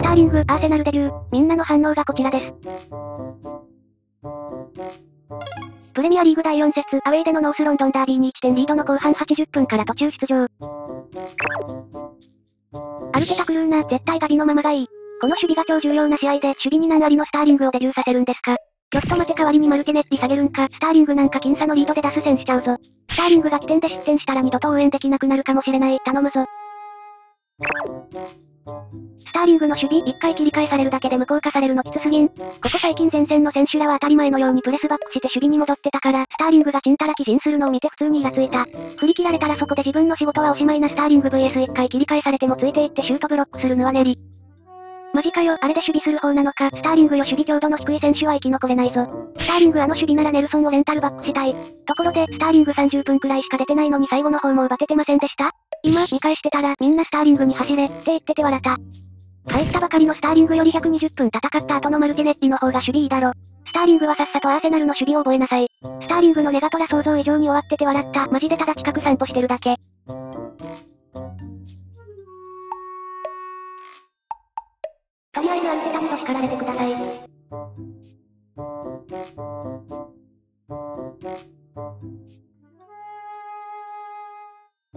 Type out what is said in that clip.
スターリング、アーセナルデビュー、みんなの反応がこちらです。プレミアリーグ第4節、アウェイでのノースロンドンダービーに1点リードの後半80分から途中出場。アルテタクルーナ、絶対ガビのままがいい。この守備が超重要な試合で、守備に難ありのスターリングをデビューさせるんですか。ちょっと待て、代わりにマルティネッリ下げるんか。スターリングなんか僅差のリードで出す戦しちゃうぞ。スターリングが起点で失点したら二度と応援できなくなるかもしれない。頼むぞ。スターリングの守備、一回切り替えされるだけで無効化されるのきつすぎん。ここ最近前線の選手らは当たり前のようにプレスバックして守備に戻ってたから、スターリングがちんたら起陣するのを見て普通にイラついた。振り切られたらそこで自分の仕事はおしまいな。スターリング vs 一回切り替えされてもついていってシュートブロックするのはネリ。マジかよ、あれで守備する方なのか。スターリングよ、守備強度の低い選手は生き残れないぞ。スターリング、あの守備ならネルソンをレンタルバックしたい。ところで、スターリング30分くらいしか出てないのに最後の方も奪ててませんでした。今、見返してたら、みんなスターリングに走れ、って言ってて笑った。帰ったばかりのスターリングより120分戦った後のマルティネッリの方が守備いいだろ。スターリングはさっさとアーセナルの守備を覚えなさい。スターリングのネガトラ想像以上に終わってて笑った。マジでただ近く散歩してるだけ。とりあえずアルテタにと叱られてください。